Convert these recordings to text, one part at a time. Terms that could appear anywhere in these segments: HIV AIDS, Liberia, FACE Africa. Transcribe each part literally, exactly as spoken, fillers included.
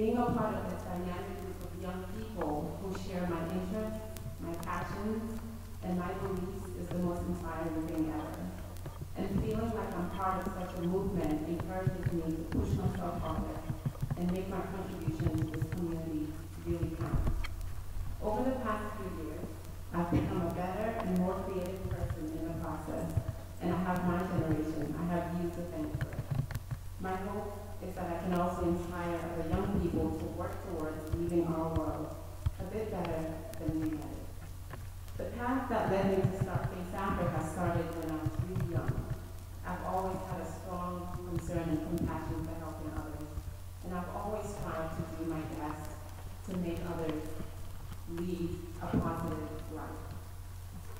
Being a part of this dynamic group of young people who share my interests, my passions, and my beliefs is the most inspiring thing ever. And feeling like I'm part of such a movement encourages me to push myself harder and make my contribution to this community really count. Over the past few years, I've become a better and more creative person in the process, and I have my generation, I have you to thank for it. My hope is that I can also inspire other young people to work towards leaving our world a bit better than we had. The path that led me to start FACE Africa started when I was really young. I've always had a strong concern and compassion for helping others, and I've always tried to do my best to make others lead a positive life.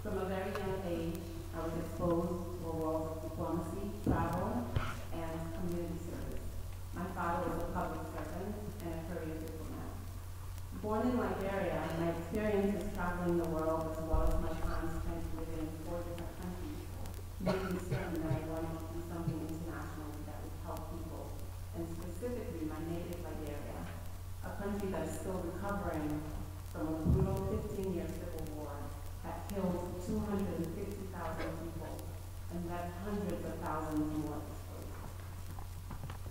From a very young age, I was exposed to a world of diplomacy, travel, and community service. My father was a public servant and a career diplomat. Born in Liberia, my experiences traveling the world, as well as my time spent living in four different countries, made me certain that I wanted to do something international that would help people, and specifically my native Liberia, a country that's still recovering from a brutal fifteen-year civil war that killed two hundred fifty thousand people and left hundreds of thousands more displaced.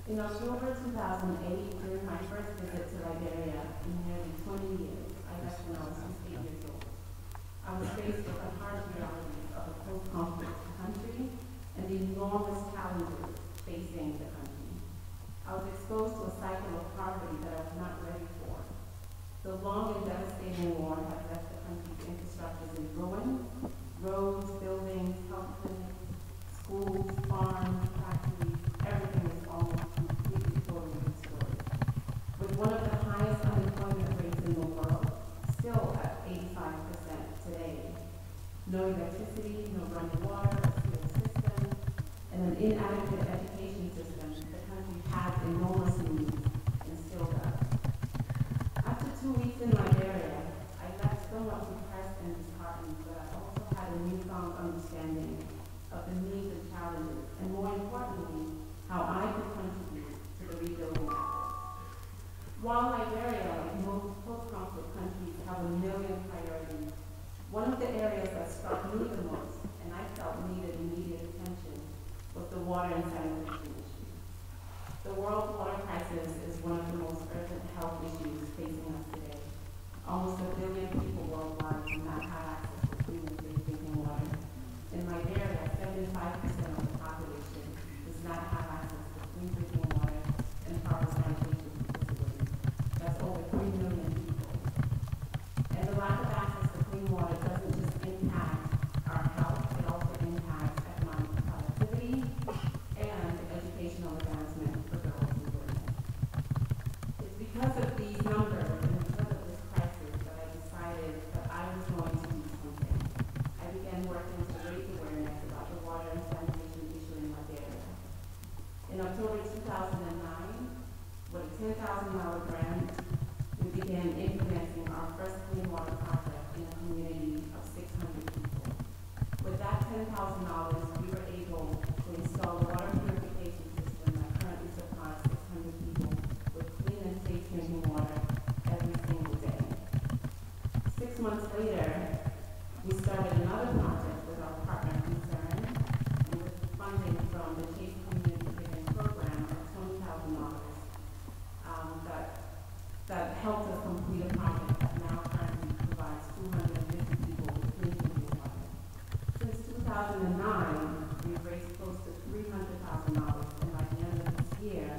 In October two thousand eight, during my first visit to Liberia in nearly twenty years, I left when I was sixteen years old. I was faced with the harsh realities of a post-conflict country and the enormous challenges facing the country. I was exposed to a cycle of poverty that I was not ready for. The long and devastating war had left the country's infrastructures in ruin. Roads, buildings, health clinics, schools, farms, factories, everything was almost completely totally destroyed. With one of the highest unemployment rates in the world, still at eighty-five percent today. No electricity, no running water, a sewer system, and an inadequate education system the country has enormous needs and still does. Two weeks in Liberia, I left somewhat depressed and disheartened, but I also had a newfound understanding of the needs and challenges, and more importantly, how I could contribute to the rebuilding efforts. While Liberia, like most post-conflict countries, have a million priorities, one of the areas that struck me the most, and I felt needed immediate attention, was the water and sanitation issue. The world water crisis is one of the most urgent health issues facing us today. Almost a billion people worldwide do not have access to clean and safe drinking water. In Liberia, seventy-five percent of the population does not have access to clean drinking water and proper sanitation facilities. That's over three million people. And the lack of access to clean water doesn't just impact our health, it also impacts economic productivity and educational advancement. Because of these numbers and because of this crisis that I decided that I was going to do something, I began working to raise awareness about the water and sanitation issue in Liberia. In October two thousand nine, with a ten thousand dollar grant, we began implementing our first clean water project in a community of six hundred people. With that ten thousand dollars, we were able to install water purification system that currently supplies six hundred people and safe drinking water every single day. Six months later, we started another project with our partner concern and with funding from the Chase Community Giving Program of twenty thousand dollars um, that, that helped us complete a project that now currently provides two hundred fifty people with clean drinking water. Since two thousand nine, we've raised close to three hundred thousand dollars, and by the end of this year,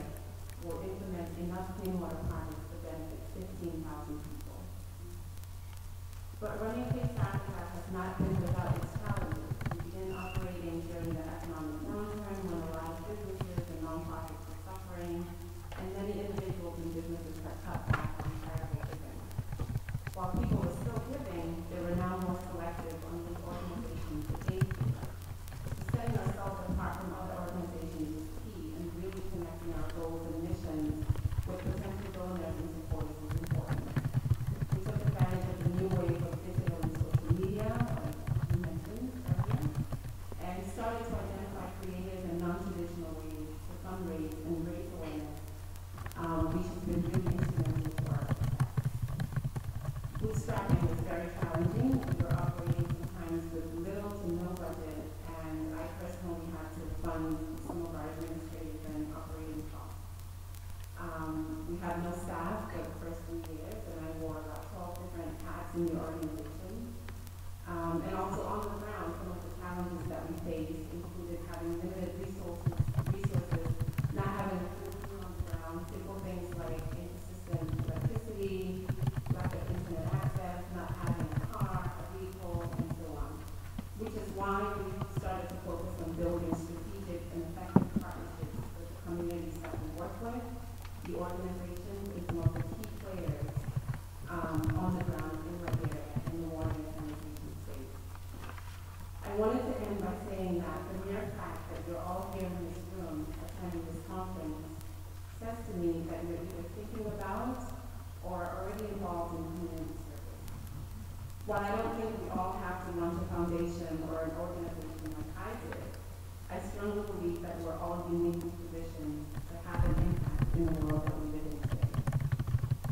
will implement enough clean water projects to benefit fifteen thousand people. But running FACE Africa has not been without its challenges. We began operating during the economic downturn when a lot of businesses and nonprofits were suffering, and many individuals and businesses had cut back on charitable giving. While people were still giving, they were now more selective on the organizations that gave to us. Setting ourselves apart from other organizations is key, and really connecting our goals and missions with potential donors and supporters is important. We took advantage of the new wave of digital and social media, like you mentioned earlier, and started to identify creative and non-traditional ways to fundraise and raise awareness um, strategy was very challenging. We were operating sometimes with little to no budget, and I personally had to fund some of our administrative and operating costs. Um, we had no staff for the first few years, and I wore about twelve different hats in the organization. Um, and also on the ground, some of the challenges that we faced included having limited resources, resources not having food on the ground, simple things like inconsistent electricity, lack of internet access, not having a car, a vehicle, and so on. Which is why we started to focus on building strategic and effective partnerships with the communities that we work with. The organization is one of the key players um, on the ground in Liberia and the water and sanitation space. I wanted to end by saying that the mere fact that you're all here in this room attending this conference says to me that you're either thinking about or already involved in community service. While I don't think we all have to launch a foundation or an organization like I did, I strongly believe that we're all uniquely positioned to have an impact in the world that we live in today.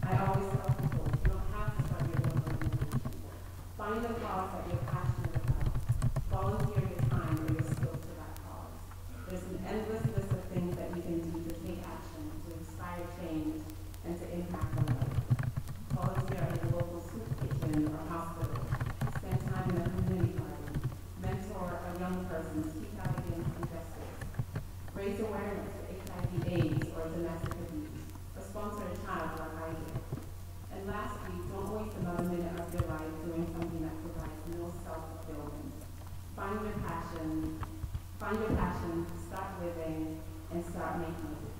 I always tell people, you don't have to start your own organization. Find a cause that you're passionate about. Volunteer your time or your skills to that cause. There's an endless list of things that you can do to take action, to inspire change, and to impact on life. Volunteer in a local soup kitchen or hospital, spend time in a community garden, mentor a young person, speak out against injustice, raise awareness for H I V AIDS or domestic abuse, or sponsor a child like I did. And lastly, don't waste another minute of your life doing something that provides no self-fulfillment. Find your passion, find your passion, start living, and start making it.